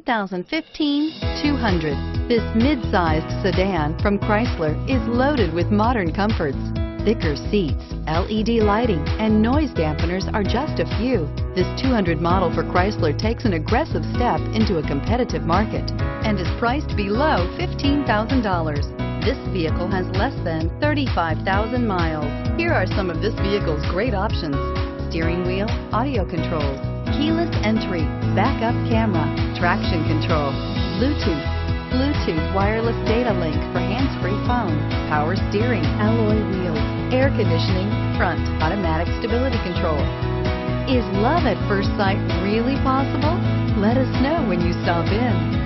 2015 200. This mid-sized sedan from Chrysler is loaded with modern comforts. Thicker seats, LED lighting, and noise dampeners are just a few. This 200 model for Chrysler takes an aggressive step into a competitive market and is priced below $15,000. This vehicle has less than 35,000 miles. Here are some of this vehicle's great options: steering wheel audio controls, keyless entry, backup camera, traction control, Bluetooth wireless data link for hands-free phone, power steering, alloy wheels, air conditioning, front, automatic stability control. Is love at first sight really possible? Let us know when you stop in.